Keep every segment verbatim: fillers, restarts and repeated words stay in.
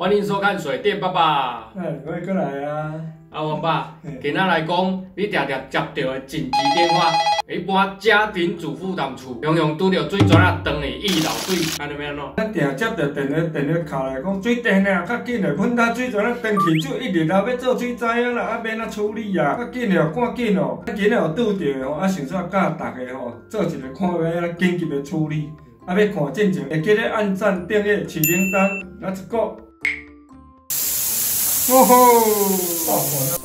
欢迎收看水电爸爸。哎，我也过来啊。啊，王爸，今仔来讲，你常常接到的紧急电话，一般家庭主妇踮厝，常常拄着水泉啊，断去溢漏水，安尼要安怎？咱常接到电话，电话敲来讲水电啊，较紧嘞，喷到水泉啊，断去就一日后要做水灾啊啦，啊免哪处理啊，较紧嘞哦，赶紧哦，啊今日有拄着吼，啊想说教大家吼，做一个看要紧急的处理，啊要看进程，会记得按赞、订阅、启铃铛，哪一个？ 哦吼！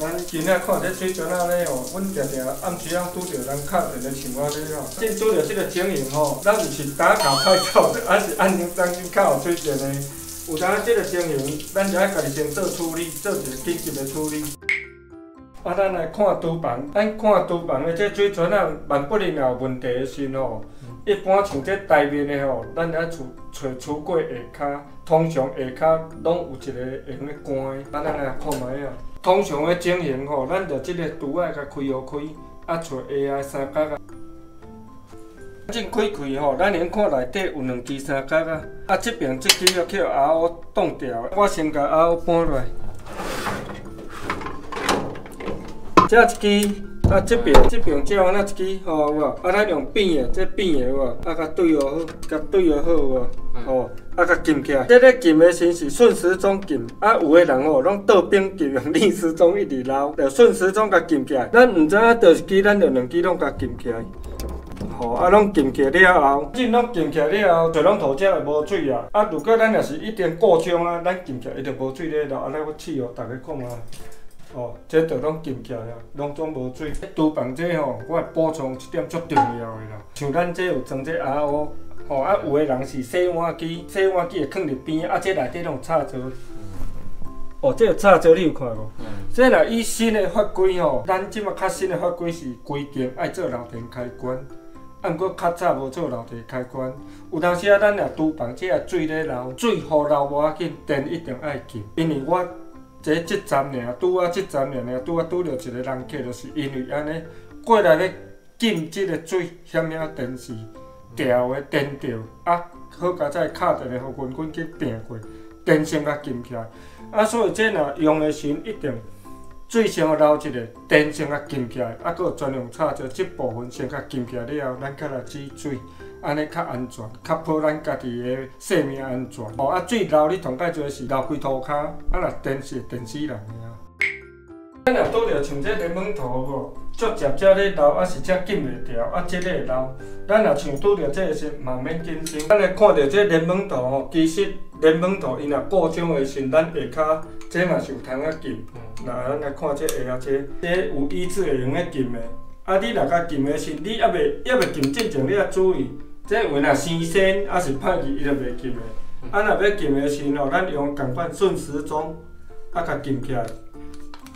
咱今仔看这水泉仔咧哦，阮常常暗时啊拄着人敲电话想我咧吼。即拄着这个情形吼，咱是打卡拍照，还是按铃铛去敲水泉咧？有当这个情形，咱就爱家己先做处理，做一个紧急的处理。啊，咱来看厨房，咱看厨房的这水泉仔，万不能有问题的时吼，一般像这台面的吼，咱爱厝找橱柜下骹。 通常下骹拢有一个会用咧关的，咱来看卖啊。通常的情形吼，咱着即个橱仔甲开开，啊找下个三角啊。正开开吼，咱能看内底有两支三角啊。啊，即边即支要去阿乌挡掉，我先甲阿乌搬落来。遮一支，啊即边即边遮有哪一支吼有无？啊，咱用扁的，即扁的有无？啊，甲对好好，甲对好好有无？ 哦，啊，甲禁起来。这个禁的先是顺时钟禁，啊，有的人哦，拢倒边禁，用逆时钟一直绕，着顺时钟甲禁起来。咱毋知影倒一支，咱着两支拢甲禁起来。吼、哦，啊，拢禁起了后，即拢禁起了后，就拢土只就无水啊。啊，如果咱也是一定固章啊，咱禁起伊就无水咧。然后，啊，咱我试哦，大家看嘛。哦，这就拢禁起来了，拢总无水。厨房这吼、哦，我补充一点足重要的啦，像咱这有装这阿乌。 吼、哦、啊，有诶人是洗碗机，洗碗机会放伫边，啊，即内底拢有插座。哦，即个插座你有看无？即若、嗯、以新诶法规吼，咱即马较新诶法规是规定爱做漏电开关，啊，毋过较早无做漏电开关。有当时啊，咱若厨房即个水咧流，水互流无要紧，电一定爱禁，因为我即即站尔，拄啊即站尔尔，拄啊拄着一个人客，就是因为安尼过来咧禁即个水，险了电视。 调的电调，啊，好佳哉，敲电话互阮，阮去定过，电先甲禁起来。啊，所以这若用的时，一定水先互流一下，电先甲禁起来，啊，搁专用插座这部分先甲禁起来了后，咱再来止水，安尼较安全，较保咱家己的性命安全。哦，啊，水流你同解做是流规涂骹，啊，若电是电死人个啊。 咱若拄着像这柠檬头无，足接只咧流，啊是只禁袂调，啊即个会流。咱若像拄着这个时，嘛免紧张。咱来看着这柠檬头吼，其实柠檬头伊若固种的时，咱下骹这嘛是有通啊禁。那咱来看这下啊这，这有医治会用个禁的。啊，你若甲禁的时，你还袂还袂禁之前，你啊注意，这有若新鲜啊是歹去，伊就袂禁的。啊，若要禁的时吼，咱用共款顺时钟啊甲禁起来。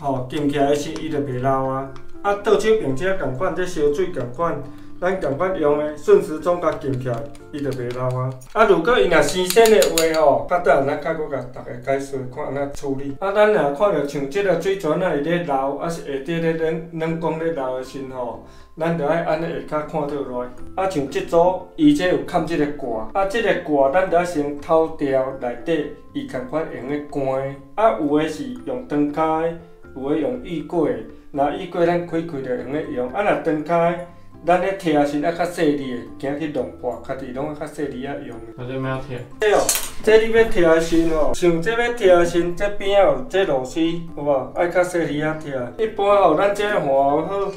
吼，浸、哦、起来时，伊就袂漏啊。啊，倒手并且共款，即烧水共款，咱共款用的顺时钟甲浸起来，伊就袂漏啊。啊，如果伊若新鲜的话吼，较等咱再佫甲大家解说看安怎处理。啊，咱若看着像即个水泉啊，伊咧流，啊是下底咧软软讲咧流的时吼，咱就爱安尼下骹看倒落来。啊，像即组伊即有盖即个盖，啊，即、這个盖咱就爱先掏掉内底，伊共款用咧关。啊，有诶是用长骹诶。 有诶用衣柜，若衣柜咱开开着用咧用，啊若长骹诶，咱咧拆是啊较细腻诶，惊去弄破，家己拢啊较细腻啊用。啊，这要拆？对哦，这你要拆诶时吼，像这要拆诶时，这边啊有这螺丝，有无？爱较细腻啊拆。一般吼，咱这换好，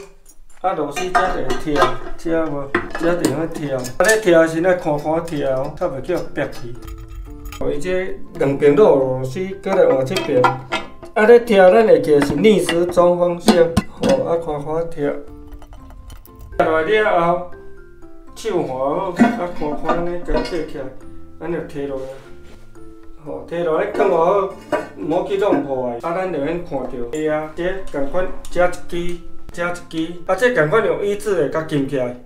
啊螺丝这会拆，拆无？这着用拆。啊，咧拆诶时咧看看拆哦，较袂叫白去。哦，伊这两边都有螺丝，搁来换这边。 啊！咧拆咱会记是逆时钟方向，吼、哦、啊，看看拆。拆落了后，手换好，啊，看看咧，甲切起来，咱就摕落来。吼、哦，摕落来放好，毋好去弄破的。啊，咱就免看着。会啊，这共款，遮一支，遮一支，啊，这共款用椅子的甲禁起来。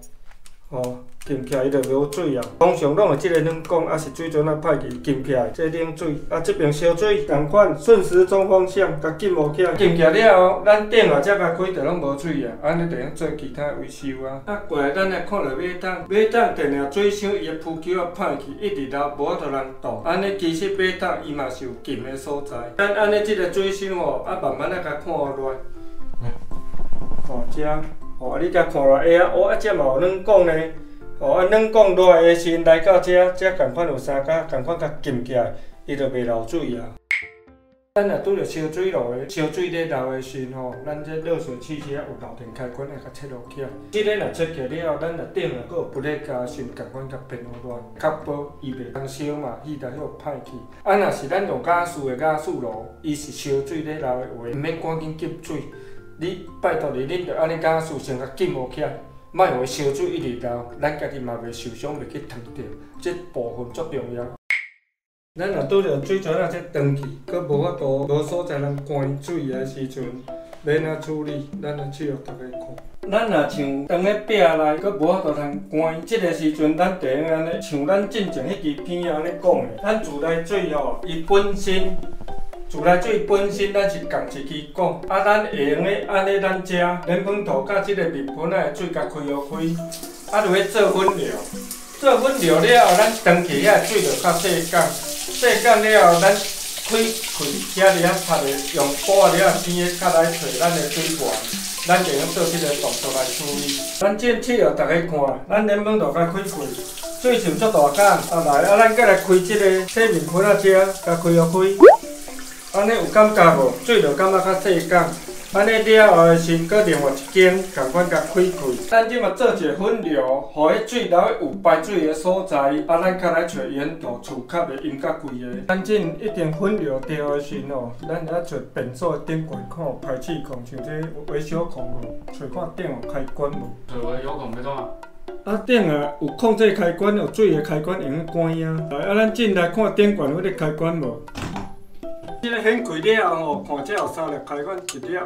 吼，浸起伊就無水啊。通常攏會即個軟管，啊是水樽啊歹去浸起，即冷水啊即邊燒水同款，順時鐘方向甲浸無起。浸起了後，咱頂下才甲開就攏無水啊，安尼就用做其他維修啊。啊，過來咱來看落馬桶，馬桶定定水箱伊個浮球啊歹去，一直流無度人倒。安尼其實馬桶伊嘛是有浸個所在，咱安尼即個水箱吼，啊慢慢仔甲看落。哦，遮。 哦，你才看落下啊，哦，啊，遮嘛有软管呢，哦，啊，软管落来的时来到遮，遮同款有三角，同款甲浸起来，伊就袂漏水啊。咱若拄着烧水落的，烧水咧流的时吼，咱这热水器只有漏电开关，会甲切落去。即个若切起了后，咱若顶啊，佫不咧加水，同款甲变落来，确保伊袂通烧嘛，伊在遐歹去。啊，若是咱用加水的加水炉，伊是烧水咧流的话，毋免赶紧急水。 你拜托你，恁着安尼甲事先甲浸无起，莫互伊烧水一直流，咱家己嘛袂受伤，袂去烫着，即部分足重要。咱若拄着水泉啊，即断去，佮无法度无所在通关水个时阵，免啊处理，咱来试互大家看。咱若像当个壁内，佮无法度通关，即个时阵，咱就用安尼，像咱进前迄支片安尼讲个，咱自来水吼，伊本身。 自来水本身咱是共一支管，啊，咱会用个安尼咱遮莲蓬头甲即个面盆仔个水甲开落开，啊，落去做粉料。做粉料了后，咱长期遐水着较细降，细降了后，咱开开遐个啊拍个用布仔了边个较来找咱个水源，咱就用做即个动作来处理。咱即试互大家看，咱莲蓬头甲开开。 水就足大干，啊来啊，咱再来开即个洗面盆啊，遮甲开落开，安尼有感觉无？水就感觉较细干，安尼了后个先搁另外一间共款甲开开。咱即嘛做一个分流，互迄水流有排水个所在，啊咱再来找源头，厝较袂淹较贵个。咱即一定分流着个时哦，咱来找便所顶悬看有排气孔，像这维修孔无，找看顶有开关无。找个有孔要怎啊？ 啊，顶啊有控制开关，有水的开关用去关啊。来，啊，咱进来看顶悬有咧开关无？即个掀开了后吼，看遮有三粒开关，一粒、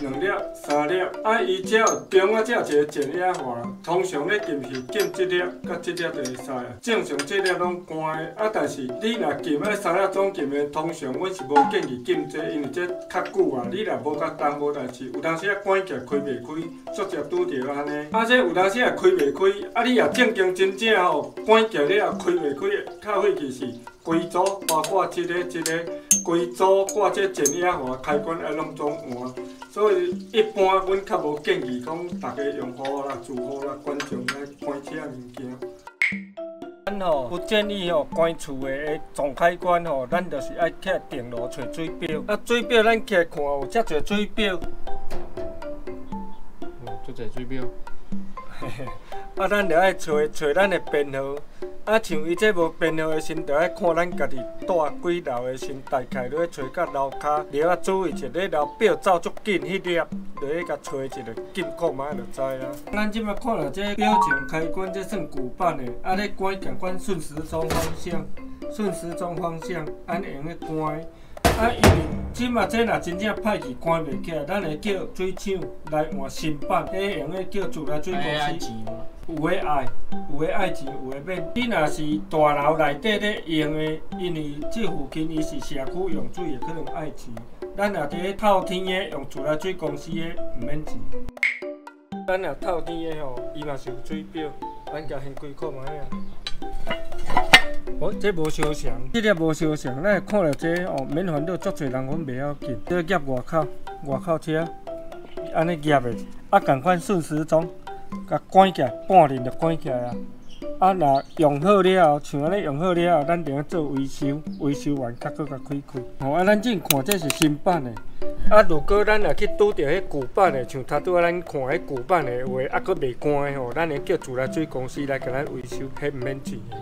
两粒、三粒。啊，伊遮中啊，遮有一个前影环，通常咧浸是浸即粒，甲即粒就会使啊。正常即粒拢关的，啊，但是你若浸啊三粒总浸的，通常阮是无建议浸济，因为这较久啊，你若无甲担无代志，有当时啊关起来开袂开。 直接拄着安尼，啊！这有当时也开袂开，啊！你也正经真正吼关起来也开袂开，较费气是规组包括即个即个规组挂这前影环开关啊，拢总换。所以一般阮较无建议讲大家用户啦、住户啦、观众来关遮物件。 咱吼不建议吼关厝的总开关吼，咱就是爱拆电路找水表。啊，水表咱起来看有遮侪水表。 做者水表，啊，咱着爱找找咱的编号。啊，像伊这无编号的时，着爱看咱家己住几楼的时，大概落去找到楼骹，了啊注意一个楼表走足紧，迄粒落去甲找一个紧看卖就知啊。咱即摆看了这表情开关，这算古板的，啊，咧关共款顺时钟方向，顺时钟方向，安用咧关。 啊，因为即嘛，即若真正歹去关袂起来，咱会叫水厂来换新版，迄用个叫自来水公司。有诶爱，有诶爱钱，有诶免。你若是大楼内底咧用诶，因为即附近伊是社区用水诶，可能爱钱。咱若伫咧透天诶，用自来水公司诶，毋免钱。咱若透天诶吼，伊嘛是有水表，咱甲现规看卖啊。 哦，这无相像，这个无相像，咱看到这哦，免烦恼，足侪人阮袂晓记，这夹外口，外口车，安尼夹的，啊，共款顺时钟，甲关起来，半日就关起来啊。啊，若用好了后，像安尼用好了后，咱就要做维修，维修完才搁甲开开。吼、哦，啊，咱正看这是新版的。 啊，如果咱若去拄到迄旧版的，像头拄仔咱看迄旧版的话，啊，佫袂关的吼，咱会叫自来水公司来甲咱维修，迄毋免钱的。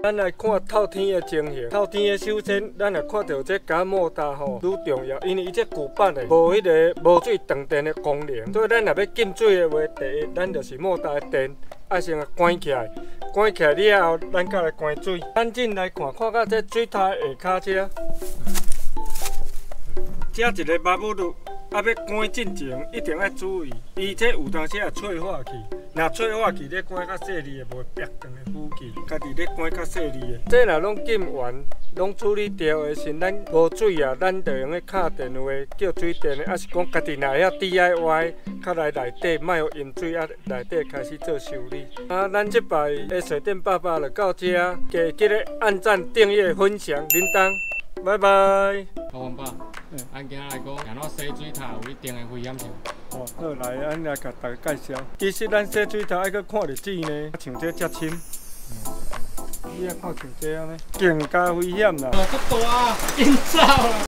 咱来看透天的情形。透天的首先，咱也看到这感冒大吼，愈重要，因为伊这旧版的无迄个无水断电的功能，所以咱若要浸水的话，第一，咱就是莫大的电，爱先关起来，关起来了后，咱再来关水。咱进来看，看到这水塔下骹遮，遮一个马布路，啊要关进前一定要注意，伊这有当时也脆化去。若最好去咧赶较细腻的，袂白长的夫妻，家己咧赶较细腻的。这若拢禁完，拢处理掉的是咱无水啊，咱就用个敲电话叫水电的，还是讲家己若遐 D I Y， 较来内底，莫有淹水啊，内底开始做修理。啊，咱即摆的水电爸爸就到这，加记咧按赞、订阅、分享、铃铛。 拜拜。好，王爸，咱今仔来讲，行到洗水塔有一定的危险性。哦，好，来，咱来甲大家介绍。其实咱洗水塔爱搁看日子呢，像这遮深，你啊看像这安尼，更加危险啦。哦，这大淹走啦。